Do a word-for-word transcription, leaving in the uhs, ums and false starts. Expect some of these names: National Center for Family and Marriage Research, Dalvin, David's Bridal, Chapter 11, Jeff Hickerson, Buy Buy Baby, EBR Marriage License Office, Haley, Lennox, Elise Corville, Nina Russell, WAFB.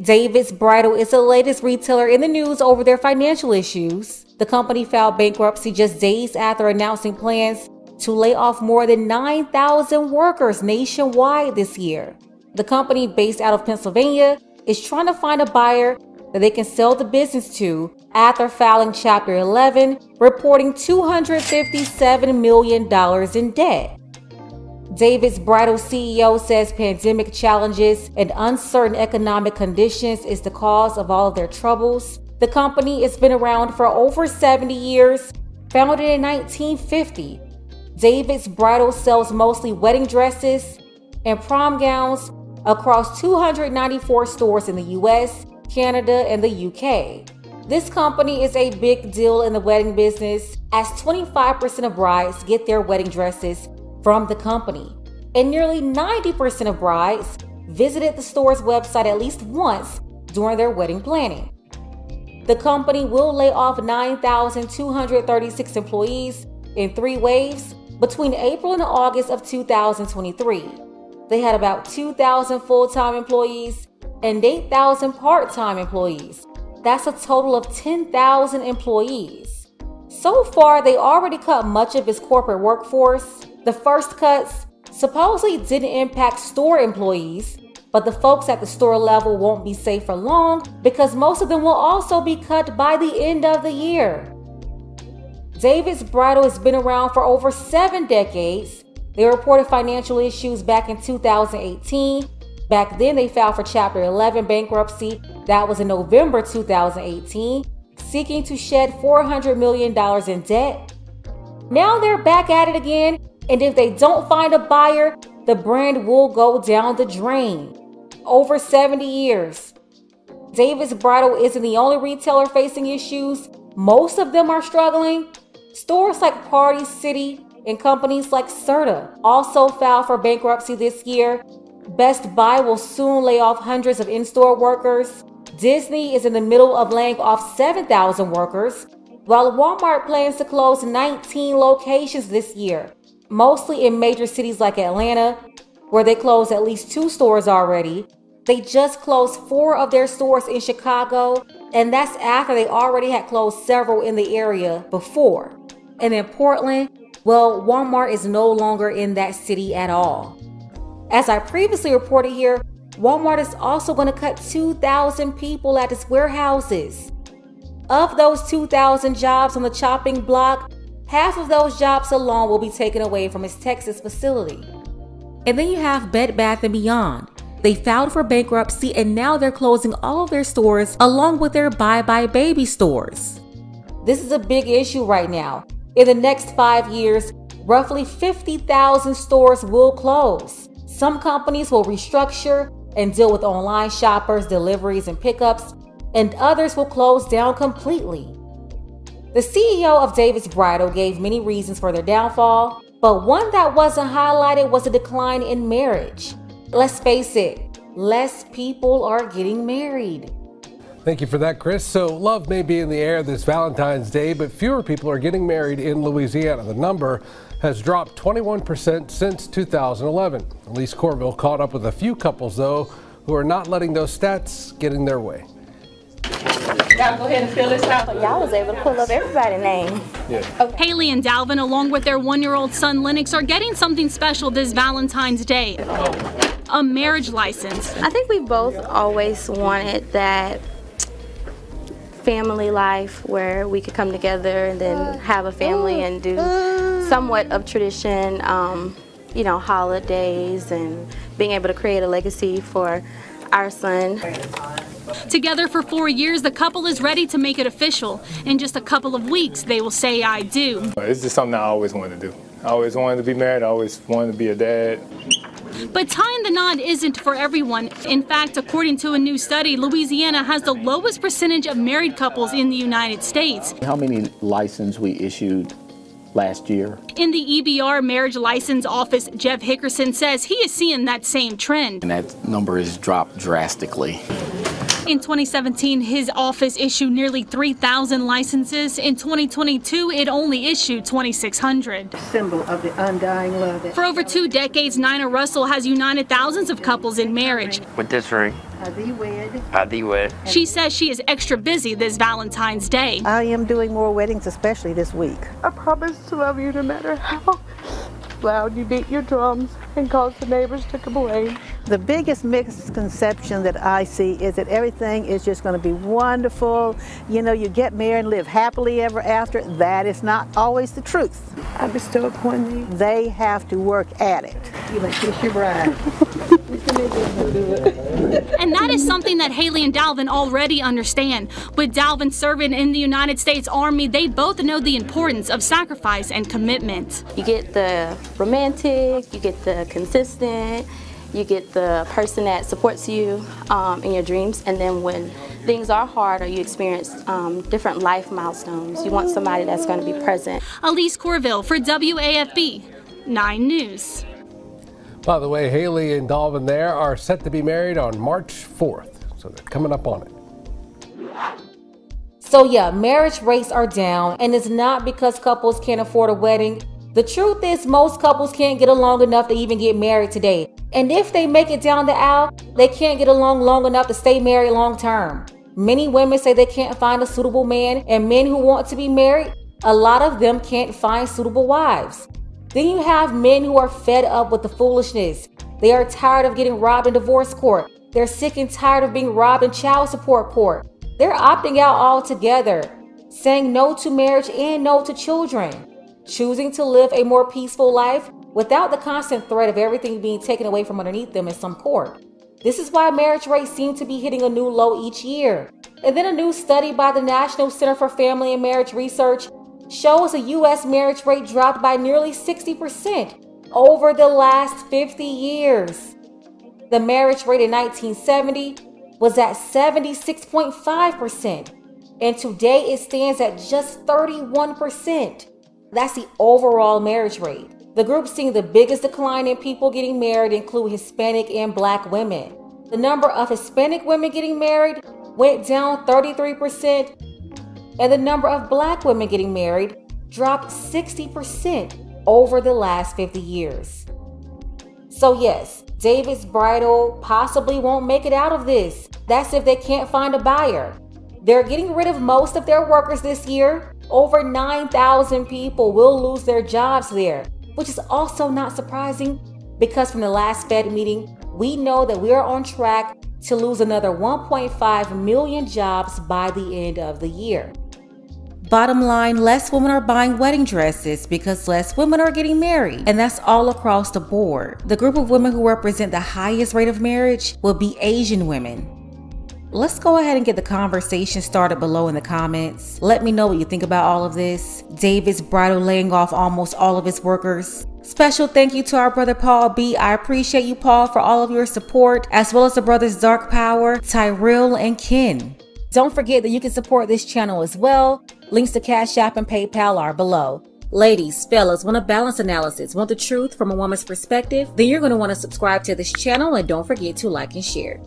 David's Bridal is the latest retailer in the news over their financial issues. The company filed bankruptcy just days after announcing plans to lay off more than nine thousand workers nationwide this year. The company, based out of Pennsylvania, is trying to find a buyer that they can sell the business to after filing Chapter eleven, reporting two hundred fifty-seven million dollars in debt. David's Bridal C E O says pandemic challenges and uncertain economic conditions is the cause of all of their troubles. The company has been around for over seventy years, founded in nineteen fifty. David's Bridal sells mostly wedding dresses and prom gowns across two hundred ninety-four stores in the U S, Canada, and the U K. This company is a big deal in the wedding business, as twenty-five percent of brides get their wedding dresses from the company, and nearly ninety percent of brides visited the store's website at least once during their wedding planning. The company will lay off nine thousand two hundred thirty-six employees in three waves between April and August of two thousand twenty-three. They had about two thousand full-time employees and eight thousand part-time employees. That's a total of ten thousand employees. So far, they already cut much of its corporate workforce. The first cuts supposedly didn't impact store employees, but the folks at the store level won't be safe for long because most of them will also be cut by the end of the year. David's Bridal has been around for over seven decades. They reported financial issues back in two thousand eighteen. Back then, they filed for Chapter eleven bankruptcy. That was in November two thousand eighteen, seeking to shed four hundred million dollars in debt. Now they're back at it again. And if they don't find a buyer, the brand will go down the drain. Over seventy years. David's Bridal isn't the only retailer facing issues. Most of them are struggling. Stores like Party City and companies like Serta also filed for bankruptcy this year. Best Buy will soon lay off hundreds of in-store workers. Disney is in the middle of laying off seven thousand workers, while Walmart plans to close nineteen locations this year, mostly in major cities like Atlanta, where they closed at least two stores already. They just closed four of their stores in Chicago, and that's after they already had closed several in the area before. And in Portland, well, Walmart is no longer in that city at all. As I previously reported here, Walmart is also going to cut two thousand people at its warehouses. Of those two thousand jobs on the chopping block, half of those jobs alone will be taken away from its Texas facility. And then you have Bed Bath and Beyond. They filed for bankruptcy and now they're closing all of their stores along with their Buy Buy Baby stores. This is a big issue right now. In the next five years, roughly fifty thousand stores will close. Some companies will restructure and deal with online shoppers, deliveries, and pickups, and others will close down completely. The C E O of David's Bridal gave many reasons for their downfall, but one that wasn't highlighted was a decline in marriage. Let's face it, less people are getting married. Thank you for that, Chris. So love may be in the air this Valentine's Day, but fewer people are getting married in Louisiana. The number has dropped twenty-one percent since two thousand eleven. Elise Corville caught up with a few couples, though, who are not letting those stats get in their way. Y'all go ahead and fill this out. Y'all was able to pull up everybody's name. Yeah. Okay. Haley and Dalvin, along with their one-year-old son Lennox, are getting something special this Valentine's Day. A marriage license. I think we both always wanted that family life where we could come together and then have a family and do somewhat of tradition, um, you know, holidays and being able to create a legacy for our son. Together for four years, the couple is ready to make it official. In just a couple of weeks, they will say, I do. It's just something I always wanted to do. I always wanted to be married. I always wanted to be a dad. But tying the knot isn't for everyone. In fact, according to a new study, Louisiana has the lowest percentage of married couples in the United States. How many licenses we issued last year? In the E B R Marriage License Office, Jeff Hickerson says he is seeing that same trend. And that number has dropped drastically. In twenty seventeen, his office issued nearly three thousand licenses. In twenty twenty-two, it only issued twenty-six hundred. Symbol of the undying love. For over two decades, Nina Russell has united thousands of couples in marriage. With this ring, Are thee wed? Are thee wed? She says she is extra busy this Valentine's Day. I am doing more weddings, especially this week. I promise to love you no matter how loud you beat your drums and cause the neighbors to complain. The biggest misconception that I see is that everything is just going to be wonderful. You know, you get married and live happily ever after. That is not always the truth. I bestow upon thee. They have to work at it. You may kiss your bride. And that is something that Haley and Dalvin already understand. With Dalvin serving in the United States Army, they both know the importance of sacrifice and commitment. You get the romantic, you get the consistent, you get the person that supports you um, in your dreams. And then when things are hard or you experience um, different life milestones, you want somebody that's going to be present. Elise Corville for W A F B nine News. By the way, Haley and Dalvin there are set to be married on March fourth, so they're coming up on it. So yeah, marriage rates are down, and it's not because couples can't afford a wedding. The truth is most couples can't get along enough to even get married today. And if they make it down the aisle, they can't get along long enough to stay married long term. Many women say they can't find a suitable man, and men who want to be married, a lot of them can't find suitable wives. Then you have men who are fed up with the foolishness. They are tired of getting robbed in divorce court. They're sick and tired of being robbed in child support court. They're opting out altogether, saying no to marriage and no to children, choosing to live a more peaceful life without the constant threat of everything being taken away from underneath them in some court. This is why marriage rates seem to be hitting a new low each year. And then a new study by the National Center for Family and Marriage Research shows a U S marriage rate dropped by nearly sixty percent over the last fifty years. The marriage rate in nineteen seventy was at seventy-six point five percent, and today it stands at just thirty-one percent. That's the overall marriage rate. The groups seeing the biggest decline in people getting married include Hispanic and Black women. The number of Hispanic women getting married went down thirty-three percent, and the number of Black women getting married dropped sixty percent over the last fifty years. So yes, David's Bridal possibly won't make it out of this. That's if they can't find a buyer. They're getting rid of most of their workers this year. Over nine thousand people will lose their jobs there, which is also not surprising because from the last Fed meeting, we know that we are on track to lose another one point five million jobs by the end of the year. Bottom line, less women are buying wedding dresses because less women are getting married, and that's all across the board. The group of women who represent the highest rate of marriage will be Asian women. Let's go ahead and get the conversation started below in the comments. Let me know what you think about all of this. David's Bridal laying off almost all of its workers. Special thank you to our brother Paul B. I appreciate you, Paul, for all of your support, as well as the brothers Dark Power, Tyrell, and Ken. Don't forget that you can support this channel as well. Links to Cash App and PayPal are below. Ladies, fellas, want a balanced analysis? Want the truth from a woman's perspective? Then you're going to want to subscribe to this channel, and don't forget to like and share.